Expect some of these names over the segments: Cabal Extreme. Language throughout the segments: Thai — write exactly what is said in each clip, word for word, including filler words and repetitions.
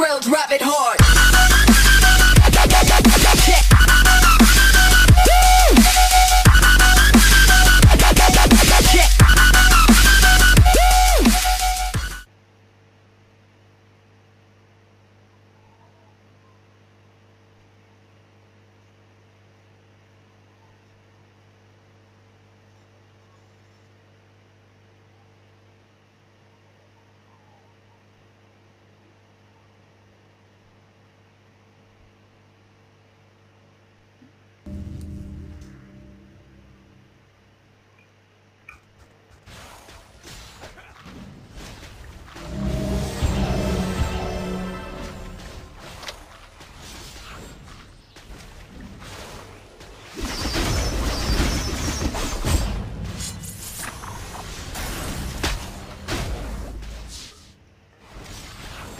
grilled rabbit hard.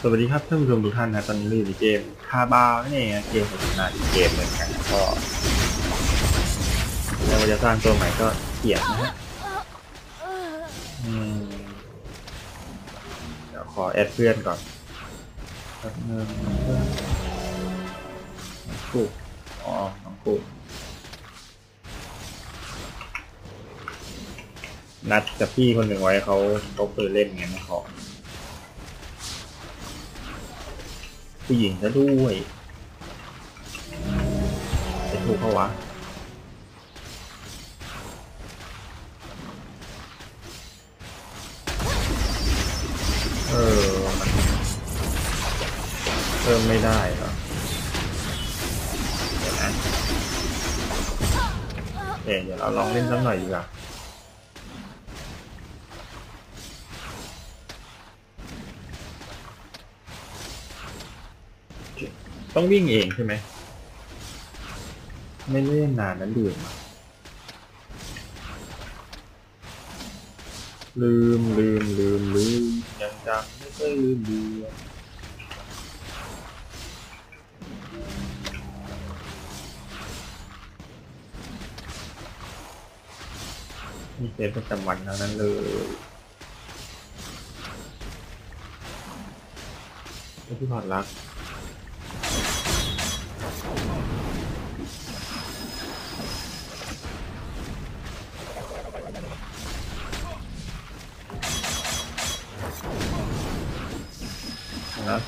สวัสดีครับท่านผู้ชมทุกท่านนะตอนนี้เราอยู่ในเกมคาบาวนั่นเองเกมโฆษณาอีกเกมเหมือนกันก็เราจะสร้างตัวใหม่ก็เกียดนะฮะเดี๋ยวขอแอดเพื่อนก่อนครับเพื่อนกูอ๋อของกูนัดกับพี่คนหนึ่งไว้เขาเขาเคยเล่นเงี้ยนะขอผู้หญิงซะด้วยจะถูกเขาวะเออเพิ่มไม่ได้เหรอเดี๋ยวนะเอ๊ะเดี๋ยวเราลองเล่นสักหน่อยดีกว่าต้องวิ่งเองใช่ไหมไม่เล่นนานนั้นลืมลืมลืมลืมลืมยังจำไม่ได้ลืมลืมนี่เป็นประจำวันแล้วนั้นเลยไม่ที่ผ่านรัก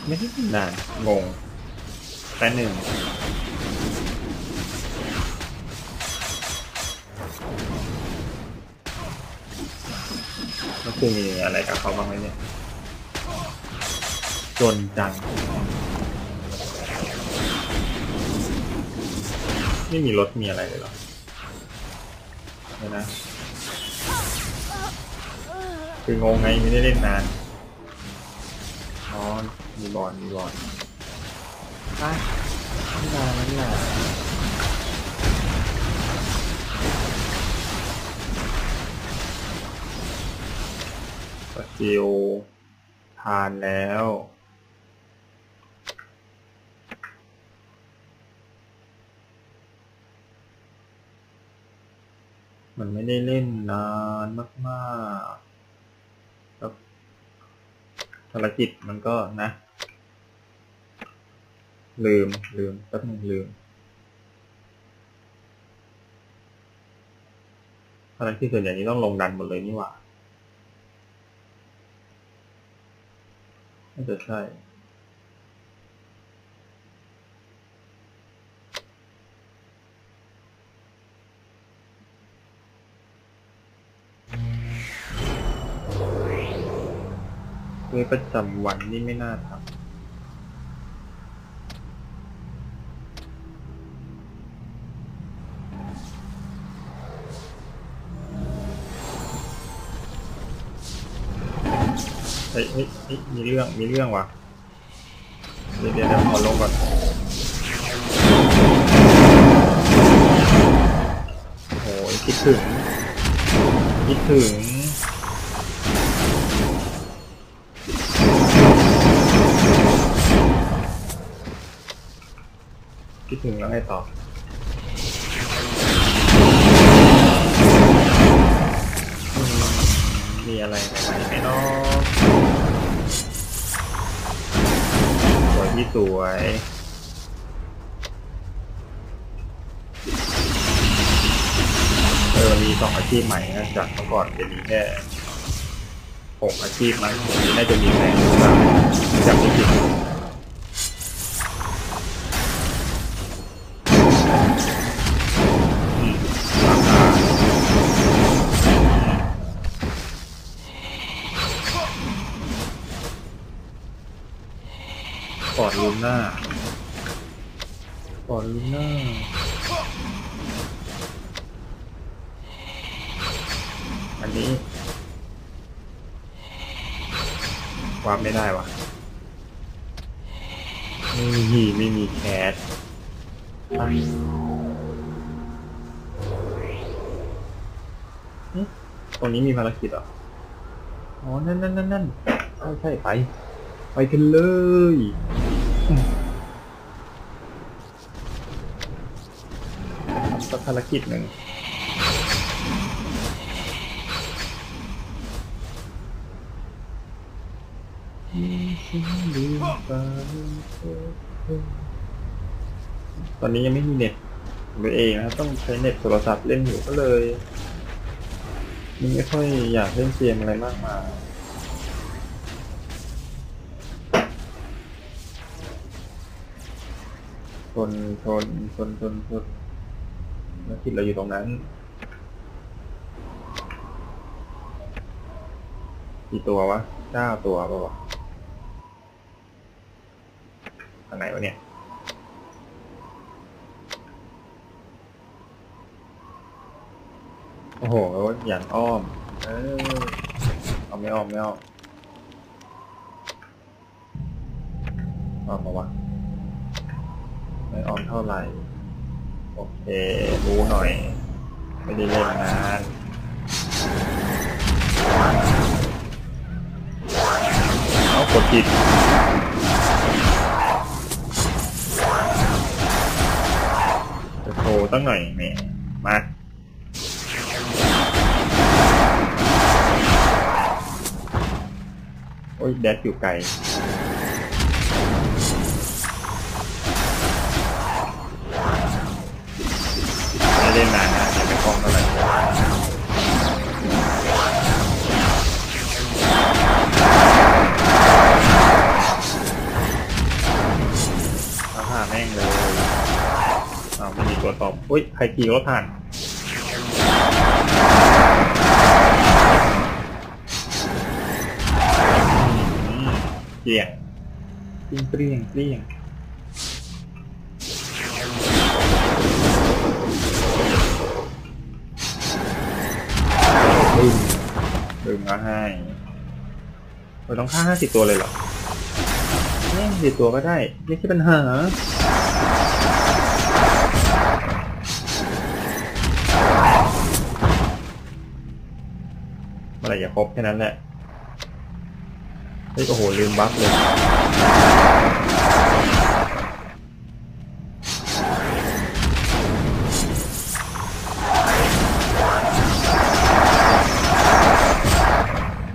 ไม่ได้นานงงแต่หนึ่งแล้วคือมีอะไรกับเขาบ้างไหมเนี่ยจนจังไม่มีรถมีอะไรเลยหรอเดี๋ยวนะคืองงไงไม่ได้เล่นนานมีบอลมีบอลไปนี่มาแล้วนี่มาสกิลทานแล้วมันไม่ได้เล่นนานมากๆแล้วภารกิจมันก็นะลืมลืมแป๊บนึงลืมอะไรที่ส่วนใหญ่นี้ต้องลงดันหมดเลยนี่หว่าน่าจะใช่คือประจำวันนี่ไม่น่าทำเฮ้ยมีเรื่องมีเรื่องวะเดี๋ยวเดี๋ยวขอลงก่อนโอ้ยคิดถึงคิดถึงคิดถึงแล้วให้ต่อมีอะไรไหมน้อง ที่สวยเออมีสองอาชีพใหม่นะจากเมื่อก่อนจะมีแค่หกอาชีพมั้งน่าจะมีแค่จำไม่ผิดปอดลูน่าปอดลูน่าอันนี้วาร์ปไม่ได้วะไม่มีไม่มีแคสตรงนี้มีภารกิจเหรออ๋อนั่นนั่นนั่นนั่นใช่ไปไปกันเลยสักภารกิจหนึ่งตอนนี้ยังไม่มีเน็ตเลยเองนะต้องใช้เน็ตโทรศัพท์เล่นอยู่ก็เลยยังไม่ค่อยอยากเล่นเกมอะไรมากมายชนชนชนชนชนนักจิตเราอยู่ตรงนั้นกี่ตัววะเก้าตัวป่าวะทางไหนวะเนี่ยโอ้โหอย่างอ้อมเออเอาไม่อ้อมไม่อ้อมอ้อมมาวะไม่ออมเท่าไหร่โอเครู้หน่อยไม่ได้เล่นนานเอากดจิตจะโทรตั้งหน่อยแม่มาโอ้ยแดดอยู่ไกลเล่นนานนะยังไม่คล่องเท่าไหร่เอาผ่านแม่งเลยเอาไม่มีตัวตอบอุ้ยใครขี่รถผ่านเปลี่ยนเปลี่ยนเปลี่ยนดึงมาให้เราต้องฆ่าห้าสิบตัวเลยเหรอไม่สิบตัวก็ได้ไม่ใช่ปัญหาเมื่อไหร่จะครบแค่นั้นแหละเฮ้ยโอ้โหลืมบัฟเลย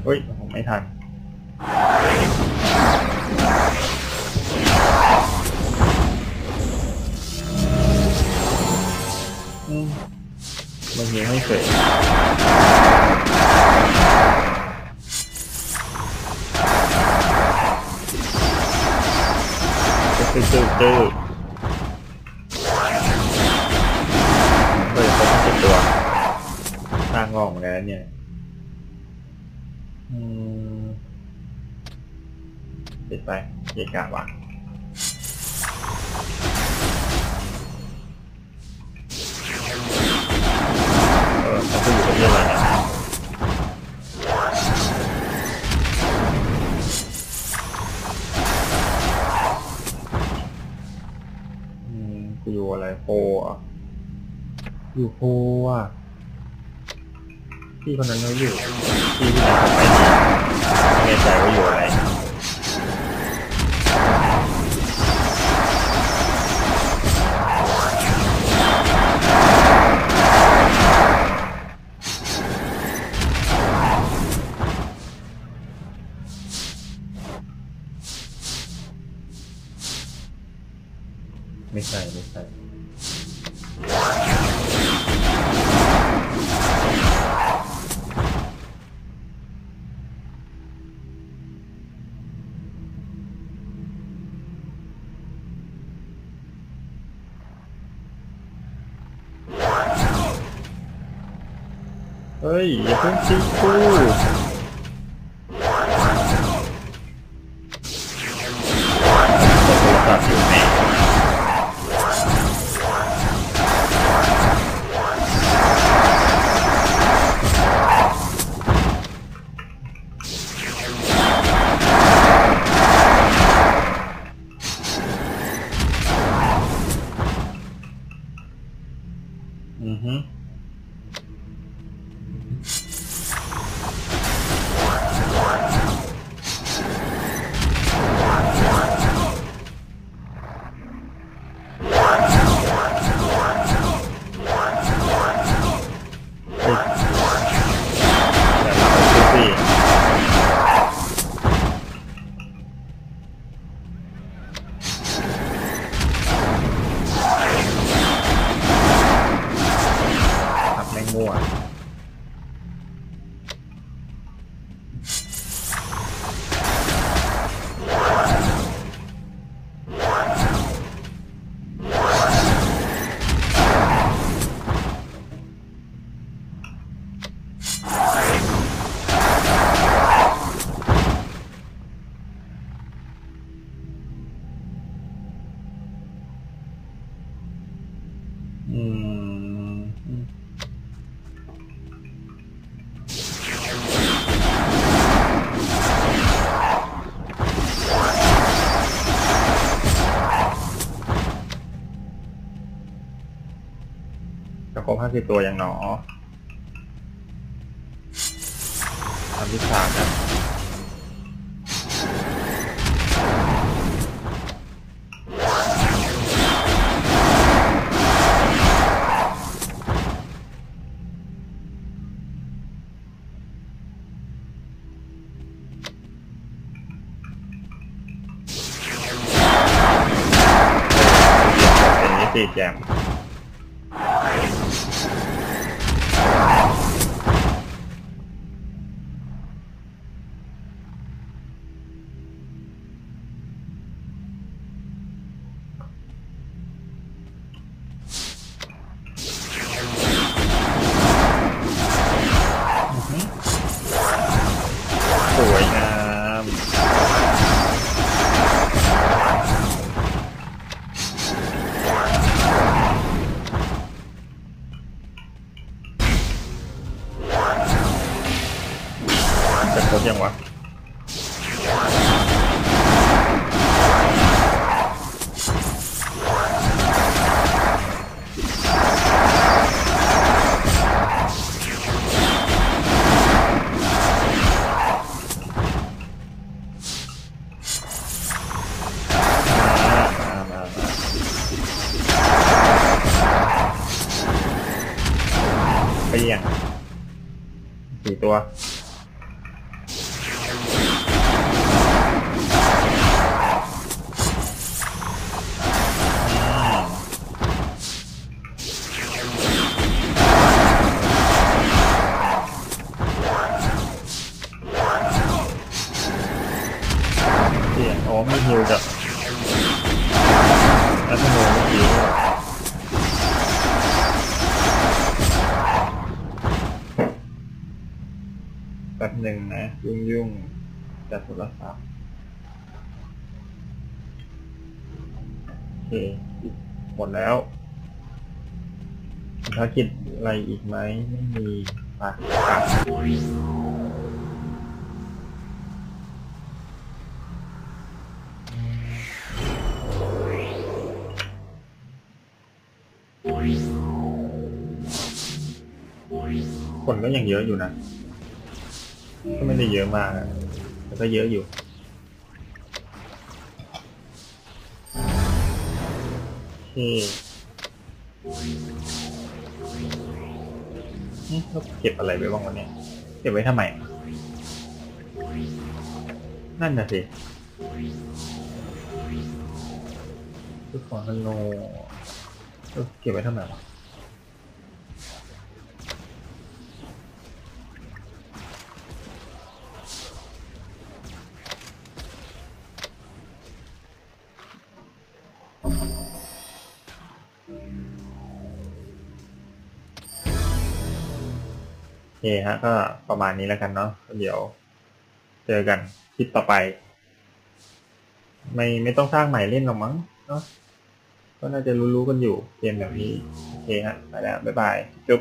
เฮ้ยผมไม่ทันมันยังไม่เสร็จตึ๊ดตึ๊ดตึ๊ดเฮ้ยเขาต้องเจ็บตัวตางอกเหมือนกันเนี่ยเสร็จไปเยกะว่ะเออเขาจะอยู่ตรงนี้อะไรนะอืมกูอยู่อะไรโพอ่ะอยู่โพอ่ะพี่คนนั้นเขาอยู่พี่ที่ไหนเขาไปไม่แน่ใจว่าอยู่อะไร ไม่ใช่ไม่ใช่เฮ้ยอย่าเพิ่งชิงกูครบห้าสิบตัวอย่างหนอทำวิชาครับเป็นนิติแจมสี่ตัวเสียงอ๋อไม่ฮิวจับแล้วขโมยไม่ฮิวแป๊บหนึ่งนะยุ่งยุ่งจัดโทรศัพท์โอเคหมดแล้วภารกิจอะไรอีกไหมไม่มีปากปากคนก็ยังเยอะอยู่นะก็ไม่ได้เยอะมากแต่ก็เยอะอยู่ที่เขาเก็บอะไรไว้บ้างวันนี้เก็บไว้ทำไมนั่นน่ะสิ ลูกศรมันโลเก็บไว้ทำไมวะโอเคฮะก็ประมาณนี้แล้วกันเนาะเดี๋ยวเจอกันคลิปต่อไปไม่ไม่ต้องสร้างใหม่เล่นหรอกมั้งเนาะก็น่าจะรู้ๆกันอยู่เกมแบบนี้โอเคฮะไปแล้วบ๊ายบายจุ๊บ